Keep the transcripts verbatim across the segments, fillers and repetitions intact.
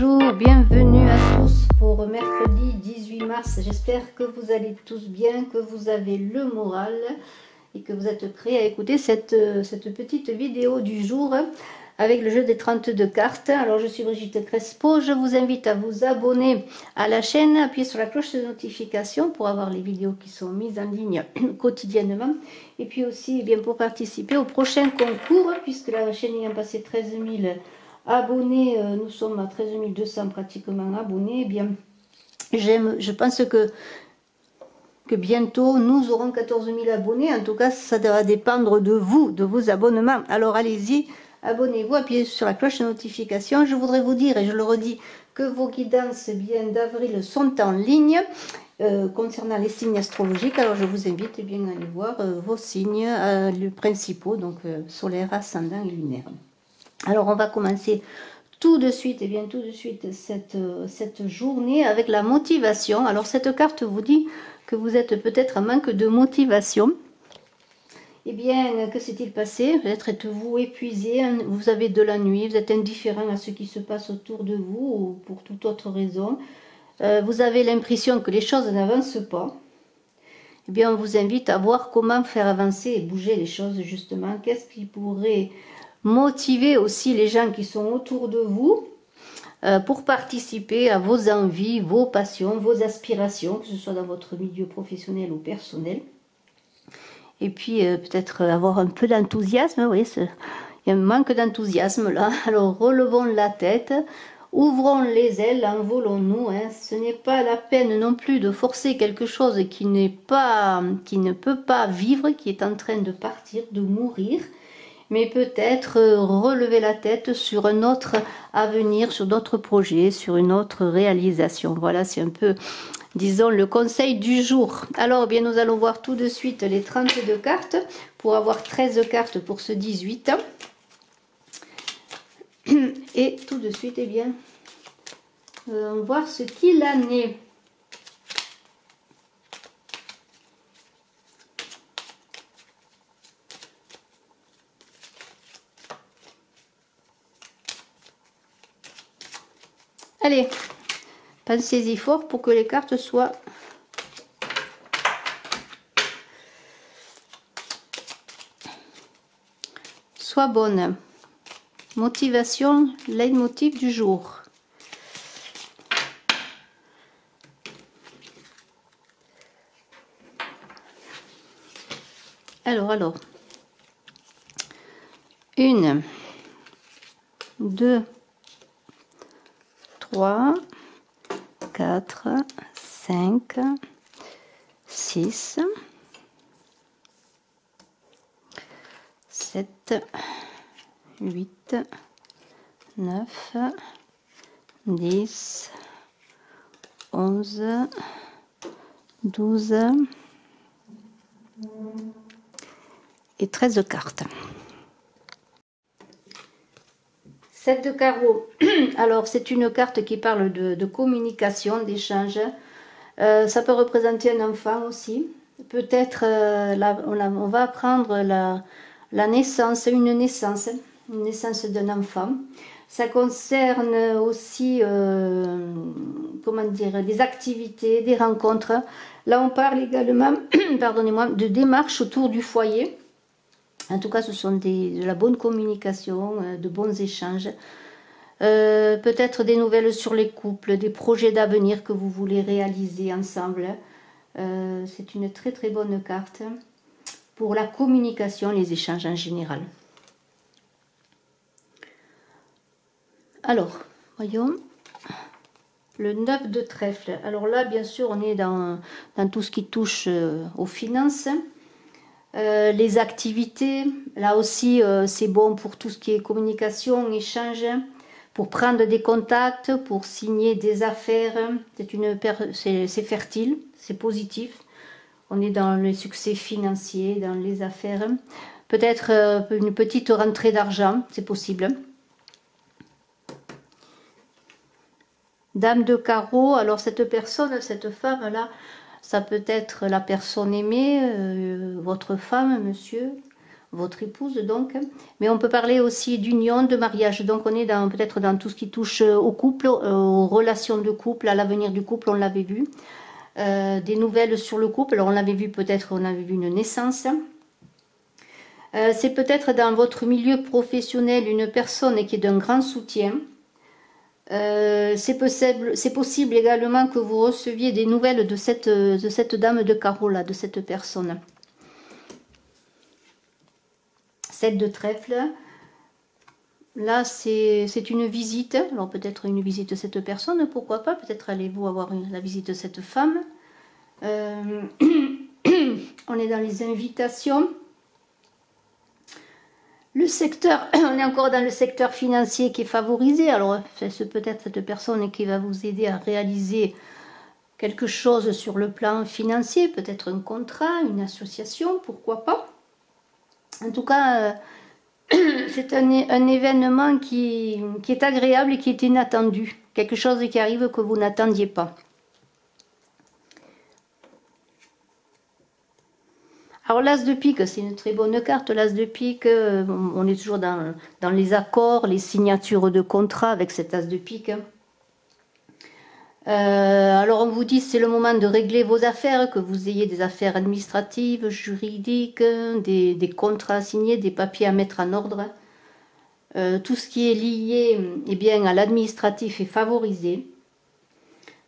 Bonjour, bienvenue à tous pour mercredi dix-huit mars. J'espère que vous allez tous bien, que vous avez le moral et que vous êtes prêts à écouter cette, cette petite vidéo du jour avec le jeu des trente-deux cartes. Alors je suis Brigitte Crespo, je vous invite à vous abonner à la chaîne, appuyez sur la cloche de notification pour avoir les vidéos qui sont mises en ligne quotidiennement. Et puis aussi eh bien, pour participer au prochain concours, puisque la chaîne ayant passé treize mille abonnés, euh, nous sommes à treize mille deux cents pratiquement abonnés, eh bien j'aime, je pense que, que bientôt nous aurons quatorze mille abonnés, en tout cas ça va dépendre de vous, de vos abonnements. Alors allez-y, abonnez-vous, appuyez sur la cloche de notification. Je voudrais vous dire, et je le redis, que vos guidances bien d'avril sont en ligne euh, concernant les signes astrologiques. Alors je vous invite eh bien, à aller voir euh, vos signes euh, les principaux, donc euh, solaire, ascendant et lunaire. Alors on va commencer tout de suite, et eh bien tout de suite cette, cette journée avec la motivation. Alors cette carte vous dit que vous êtes peut-être en manque de motivation. Eh bien, que s'est-il passé? Peut-être êtes-vous épuisé, vous avez de l'ennui, vous êtes indifférent à ce qui se passe autour de vous ou pour toute autre raison. Euh, vous avez l'impression que les choses n'avancent pas. Eh bien, on vous invite à voir comment faire avancer et bouger les choses, justement. Qu'est-ce qui pourrait motiver aussi les gens qui sont autour de vous euh, pour participer à vos envies, vos passions, vos aspirations, que ce soit dans votre milieu professionnel ou personnel. Et puis euh, peut-être avoir un peu d'enthousiasme, vous voyez, il y a un manque d'enthousiasme là. Alors relevons la tête, ouvrons les ailes, envolons-nous. Hein. Ce n'est pas la peine non plus de forcer quelque chose qui n'est pas, qui ne peut pas vivre, qui est en train de partir, de mourir. Mais peut-être euh, relever la tête sur un autre avenir, sur d'autres projets, sur une autre réalisation. Voilà, c'est un peu... disons le conseil du jour. Alors eh bien nous allons voir tout de suite les trente-deux cartes pour avoir treize cartes pour ce dix-huit. Et tout de suite eh bien nous allons voir ce qu'il en est. Allez, pensez-y fort pour que les cartes soient... soient bonnes. Motivation, leitmotiv du jour. Alors, alors. Une, deux, trois... quatre, cinq, six, sept, huit, neuf, dix, onze, douze et treize cartes. sept de carreau. Alors, c'est une carte qui parle de, de communication, d'échange. Euh, ça peut représenter un enfant aussi. Peut-être, euh, on, on va apprendre la, la naissance, une naissance, une naissance d'un enfant. Ça concerne aussi, euh, comment dire, des activités, des rencontres. Là, on parle également, pardonnez-moi, de démarches autour du foyer. En tout cas, ce sont des, de la bonne communication, de bons échanges. Euh, peut-être des nouvelles sur les couples, des projets d'avenir que vous voulez réaliser ensemble. Euh, c'est une très très bonne carte pour la communication, les échanges en général. Alors, voyons... Le neuf de trèfle. Alors là, bien sûr, on est dans, dans tout ce qui touche aux finances. Euh, les activités, là aussi euh, c'est bon pour tout ce qui est communication, échange, pour prendre des contacts, pour signer des affaires, c'est fertile, c'est positif, on est dans le succès financier, dans les affaires, peut-être euh, une petite rentrée d'argent, c'est possible. Dame de carreau, alors cette personne, cette femme là, ça peut être la personne aimée, euh, votre femme, monsieur, votre épouse donc, mais on peut parler aussi d'union, de mariage, donc on est peut-être dans tout ce qui touche au couple, aux relations de couple, à l'avenir du couple, on l'avait vu, euh, des nouvelles sur le couple, alors on l'avait vu peut-être, on avait vu une naissance, euh, c'est peut-être dans votre milieu professionnel une personne qui est d'un grand soutien, euh, c'est possible, c'est possible également que vous receviez des nouvelles de cette, de cette dame de carreau là, de cette personne. De trèfle, là c'est une visite, alors peut-être une visite de cette personne, pourquoi pas, peut-être allez-vous avoir une, la visite de cette femme, euh, on est dans les invitations, le secteur, on est encore dans le secteur financier qui est favorisé, alors c'est peut-être cette personne qui va vous aider à réaliser quelque chose sur le plan financier, peut-être un contrat, une association, pourquoi pas. En tout cas, euh, c'est un, un événement qui, qui est agréable et qui est inattendu. Quelque chose qui arrive que vous n'attendiez pas. Alors l'as de pique, c'est une très bonne carte. L'as de pique, on est toujours dans, dans les accords, les signatures de contrat avec cet as de pique. Euh, alors on vous dit c'est le moment de régler vos affaires, que vous ayez des affaires administratives, juridiques, des, des contrats à signer, des papiers à mettre en ordre. Euh, tout ce qui est lié eh bien, à l'administratif est favorisé.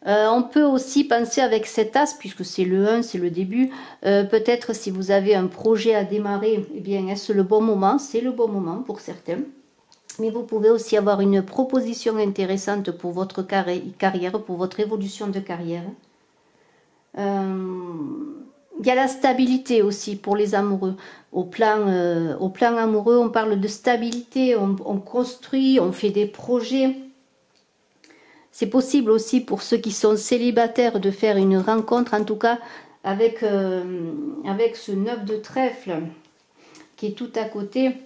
Euh, on peut aussi penser avec cet as, puisque c'est le un, c'est le début, euh, peut-être si vous avez un projet à démarrer, eh bien est-ce le bon moment? C'est le bon moment pour certains. Mais vous pouvez aussi avoir une proposition intéressante pour votre carrière, pour votre évolution de carrière. Euh, il y a la stabilité aussi pour les amoureux. Au plan, euh, au plan amoureux, on parle de stabilité, on, on construit, on fait des projets. C'est possible aussi pour ceux qui sont célibataires de faire une rencontre, en tout cas avec, euh, avec ce neuf de trèfle qui est tout à côté.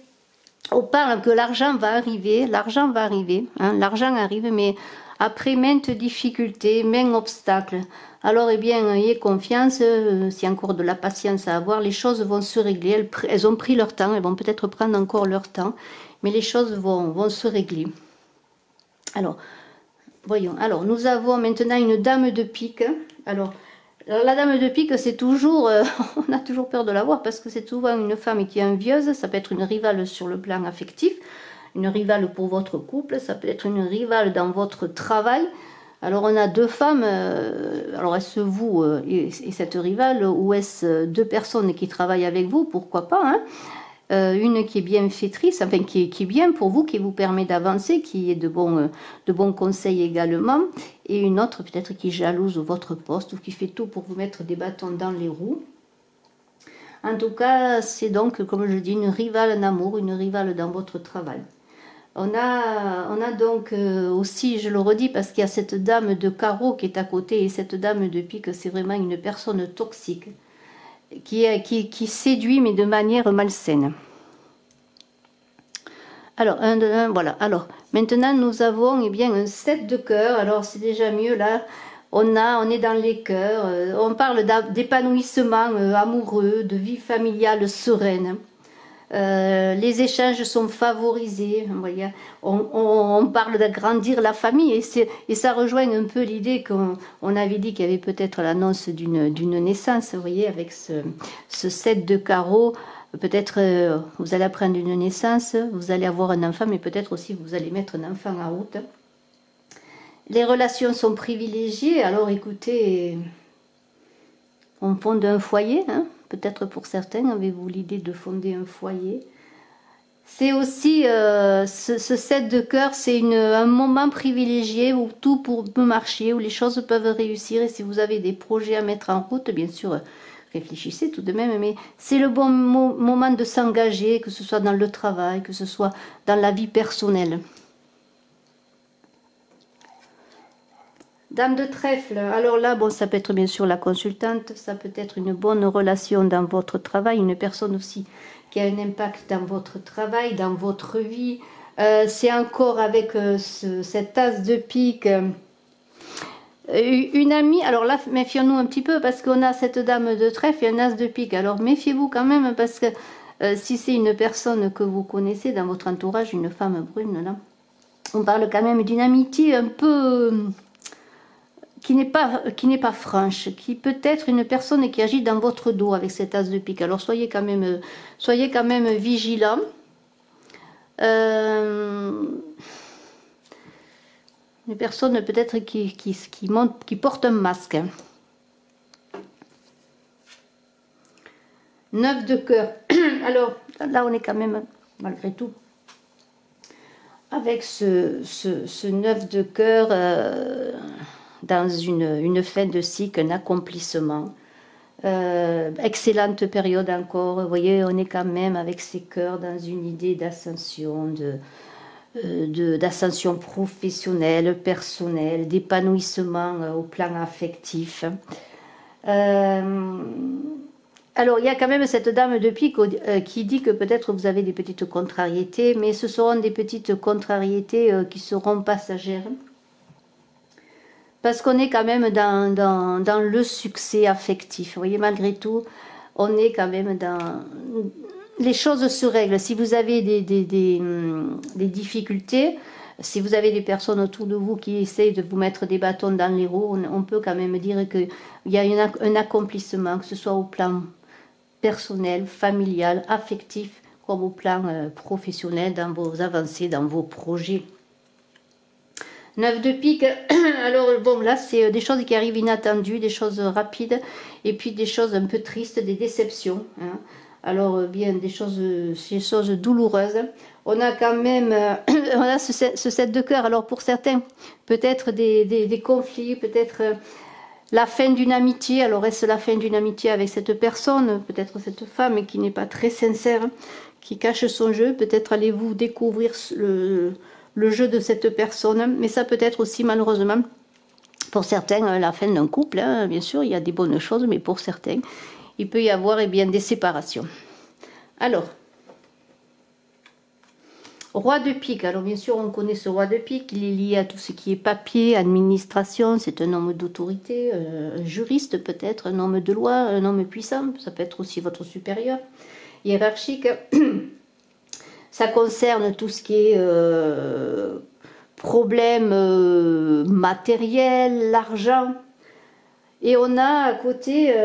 On parle que l'argent va arriver, l'argent va arriver, hein, l'argent arrive, mais après maintes difficultés, maintes obstacles. Alors, eh bien, ayez confiance, euh, s'il y a encore de la patience à avoir, les choses vont se régler, elles, elles ont pris leur temps, elles vont peut-être prendre encore leur temps, mais les choses vont, vont se régler. Alors, voyons, alors, nous avons maintenant une dame de pique, alors... La dame de pique, c'est toujours, euh, on a toujours peur de la voir parce que c'est souvent une femme qui est envieuse, ça peut être une rivale sur le plan affectif, une rivale pour votre couple, ça peut être une rivale dans votre travail. Alors on a deux femmes, euh, alors est-ce vous euh, et, et cette rivale ou est-ce deux personnes qui travaillent avec vous, pourquoi pas, hein, euh, une qui est bienfaitrice, enfin qui est, qui est bien pour vous, qui vous permet d'avancer, qui est de bons, euh, de bons conseils également. Et une autre peut-être qui jalouse votre poste ou qui fait tout pour vous mettre des bâtons dans les roues. En tout cas, c'est donc, comme je dis, une rivale en amour, une rivale dans votre travail. On a, on a donc euh, aussi, je le redis, parce qu'il y a cette dame de carreau qui est à côté et cette dame de pique, c'est vraiment une personne toxique qui, qui, qui séduit, mais de manière malsaine. Alors, un, un, voilà. Alors, maintenant, nous avons eh bien, un sept de cœur. Alors, c'est déjà mieux, là. On, a, on est dans les cœurs. Euh, on parle d'épanouissement euh, amoureux, de vie familiale sereine. Euh, les échanges sont favorisés. Voyez. On, on, on parle d'agrandir la famille. Et, et ça rejoint un peu l'idée qu'on on avait dit qu'il y avait peut-être l'annonce d'une naissance, vous voyez, avec ce, ce sept de carreau. Peut-être euh, vous allez apprendre une naissance, vous allez avoir un enfant, mais peut-être aussi vous allez mettre un enfant en route. Les relations sont privilégiées, alors écoutez, on fonde un foyer, hein, peut-être pour certains, avez-vous l'idée de fonder un foyer? C'est aussi, euh, ce, ce sept de cœur, c'est un moment privilégié où tout peut marcher, où les choses peuvent réussir, et si vous avez des projets à mettre en route, bien sûr, réfléchissez tout de même, mais c'est le bon mo moment de s'engager, que ce soit dans le travail, que ce soit dans la vie personnelle. Dame de trèfle, alors là, bon, ça peut être bien sûr la consultante, ça peut être une bonne relation dans votre travail, une personne aussi qui a un impact dans votre travail, dans votre vie. Euh, c'est encore avec euh, ce, cette as de pique... Euh, une amie, alors là méfions-nous un petit peu parce qu'on a cette dame de trèfle et un as de pique, alors méfiez-vous quand même parce que Euh, si c'est une personne que vous connaissez dans votre entourage, une femme brune, là, on parle quand même d'une amitié un peu... Euh, qui n'est pas, qui n'est pas franche, qui peut être une personne qui agit dans votre dos avec cet as de pique. Alors soyez quand même, soyez quand même vigilant. Euh, une personne peut-être qui, qui, qui, monte, qui porte un masque. neuf de cœur. Alors là on est quand même, malgré tout, avec ce, ce, ce neuf de cœur... Euh, dans une, une fin de cycle, un accomplissement. Euh, excellente période encore, vous voyez, on est quand même avec ces cœurs dans une idée d'ascension, de, euh, de, d'ascension professionnelle, personnelle, d'épanouissement euh, au plan affectif. Euh, alors, il y a quand même cette dame de pique euh, qui dit que peut-être vous avez des petites contrariétés, mais ce seront des petites contrariétés euh, qui seront passagères. Parce qu'on est quand même dans, dans, dans le succès affectif. Vous voyez, malgré tout, on est quand même dans... Les choses se règlent. Si vous avez des, des, des, des difficultés, si vous avez des personnes autour de vous qui essayent de vous mettre des bâtons dans les roues, on, on peut quand même dire qu'il y a une, un accomplissement, que ce soit au plan personnel, familial, affectif, comme au plan euh, professionnel, dans vos avancées, dans vos projets. neuf de pique, alors bon là c'est des choses qui arrivent inattendues, des choses rapides et puis des choses un peu tristes, des déceptions. Hein. Alors bien des choses, des choses douloureuses. On a quand même on a ce, ce sept de cœur, alors pour certains peut-être des, des, des conflits, peut-être la fin d'une amitié. Alors est-ce la fin d'une amitié avec cette personne, peut-être cette femme qui n'est pas très sincère, qui cache son jeu, peut-être allez-vous découvrir le... le jeu de cette personne, mais ça peut être aussi malheureusement pour certains la fin d'un couple, hein. Bien sûr il y a des bonnes choses, mais pour certains il peut y avoir eh bien, des séparations. Alors, roi de pique, alors bien sûr on connaît ce roi de pique, il est lié à tout ce qui est papier, administration, c'est un homme d'autorité, un juriste peut-être, un homme de loi, un homme puissant, ça peut être aussi votre supérieur, hiérarchique. Ça concerne tout ce qui est euh, problème euh, matériel, l'argent. Et on a à côté euh,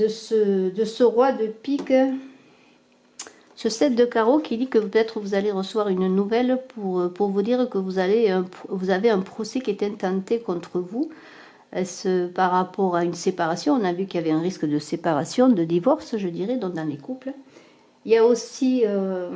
de, ce, de ce roi de pique, ce sept de carreau qui dit que peut-être vous allez recevoir une nouvelle pour, pour vous dire que vous, allez, vous avez un procès qui est intenté contre vous. Est-ce par rapport à une séparation? On a vu qu'il y avait un risque de séparation, de divorce, je dirais, donc dans les couples. Il y a aussi, euh,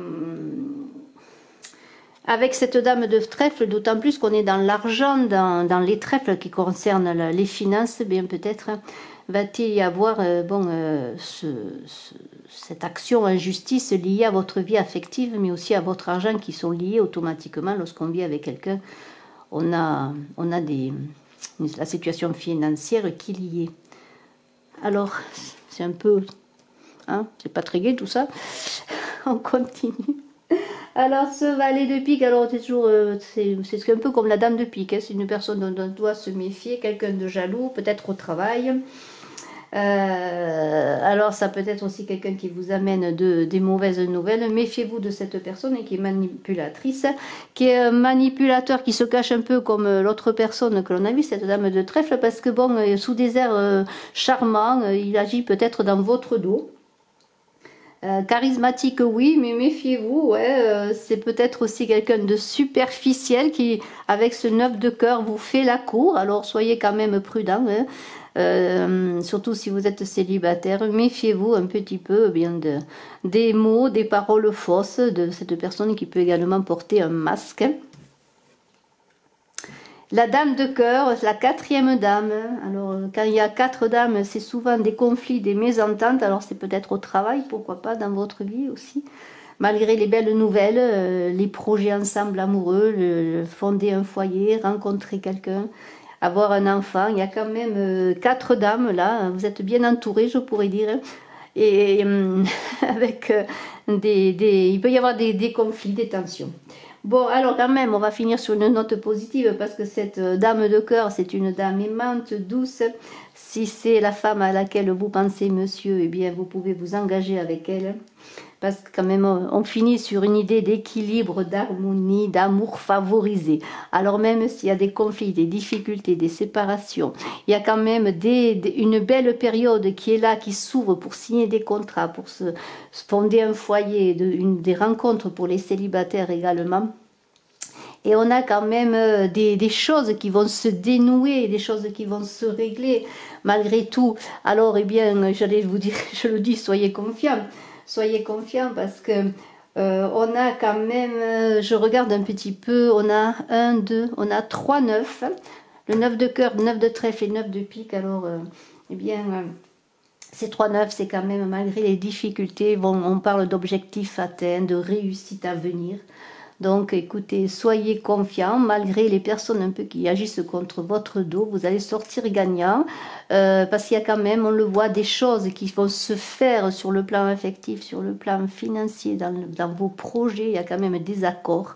avec cette dame de trèfle, d'autant plus qu'on est dans l'argent, dans, dans les trèfles qui concernent la, les finances, bien peut-être hein, va-t-il y avoir euh, bon, euh, ce, ce, cette action en justice liée à votre vie affective, mais aussi à votre argent, qui sont liés automatiquement lorsqu'on vit avec quelqu'un. On a, on a des, la situation financière qui est liée. Alors, c'est un peu... Hein, c'est pas très gai tout ça. On continue. Alors ce valet de pique, alors c'est toujours, euh, c'est un peu comme la dame de pique. Hein, c'est une personne dont on doit se méfier, quelqu'un de jaloux, peut-être au travail. Euh, alors ça peut être aussi quelqu'un qui vous amène de, des mauvaises nouvelles. Méfiez-vous de cette personne qui est manipulatrice, qui est un manipulateur qui se cache un peu comme l'autre personne que l'on a vu, cette dame de trèfle, parce que bon, sous des airs euh, charmants, il agit peut-être dans votre dos. Euh, charismatique, oui, mais méfiez-vous, ouais, euh, c'est peut-être aussi quelqu'un de superficiel qui, avec ce neuf de cœur, vous fait la cour, alors soyez quand même prudent, hein, euh, surtout si vous êtes célibataire, méfiez-vous un petit peu eh bien de, des mots, des paroles fausses de cette personne qui peut également porter un masque. La dame de cœur, la quatrième dame. Alors, quand il y a quatre dames, c'est souvent des conflits, des mésententes. Alors, c'est peut-être au travail, pourquoi pas, dans votre vie aussi. Malgré les belles nouvelles, euh, les projets ensemble amoureux, le, le fonder un foyer, rencontrer quelqu'un, avoir un enfant. Il y a quand même euh, quatre dames, là. Vous êtes bien entourés, je pourrais dire. Et euh, avec euh, des, des... Il peut y avoir des, des conflits, des tensions. Bon, alors quand même, on va finir sur une note positive parce que cette dame de cœur, c'est une dame aimante, douce. Si c'est la femme à laquelle vous pensez, monsieur, eh bien, vous pouvez vous engager avec elle. parce que quand même on finit sur une idée d'équilibre, d'harmonie, d'amour favorisé. Alors même s'il y a des conflits, des difficultés, des séparations, il y a quand même des, des, une belle période qui est là, qui s'ouvre pour signer des contrats, pour se, se fonder un foyer, de, une, des rencontres pour les célibataires également. Et on a quand même des, des choses qui vont se dénouer, des choses qui vont se régler malgré tout. Alors, eh bien, j'allais vous dire, je le dis, soyez confiants. Soyez confiants parce que euh, on a quand même, je regarde un petit peu, on a un, deux, on a trois neufs. Le neuf de cœur, le neuf de trèfle et le neuf de pique. Alors, euh, eh bien... Euh, ces trois neufs, c'est quand même, malgré les difficultés, bon, on parle d'objectifs atteints, de réussite à venir. Donc, écoutez, soyez confiants, malgré les personnes un peu qui agissent contre votre dos, vous allez sortir gagnant, euh, parce qu'il y a quand même, on le voit, des choses qui vont se faire sur le plan affectif, sur le plan financier, dans, dans vos projets, il y a quand même des accords.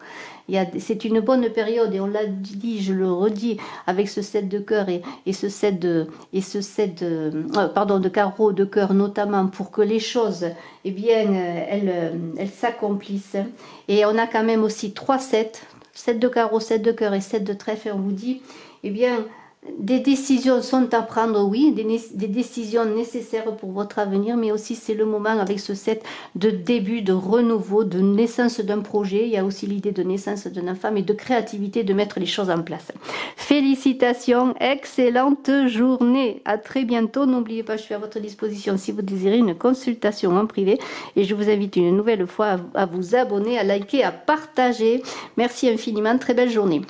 C'est une bonne période et on l'a dit, je le redis, avec ce sept de cœur et, et ce sept de, et ce sept de, euh, pardon, de carreau de cœur notamment, pour que les choses, eh bien, elles, elles s'accomplissent. Et on a quand même aussi trois sets, sept de carreau, sept de cœur et sept de trèfle. Et on vous dit, eh bien, des décisions sont à prendre, oui, des, des décisions nécessaires pour votre avenir, mais aussi c'est le moment avec ce set de début, de renouveau, de naissance d'un projet. Il y a aussi l'idée de naissance d'un enfant, mais de créativité, de mettre les choses en place. Félicitations, excellente journée, à très bientôt. N'oubliez pas, je suis à votre disposition si vous désirez une consultation en privé et je vous invite une nouvelle fois à vous abonner, à liker, à partager. Merci infiniment, très belle journée.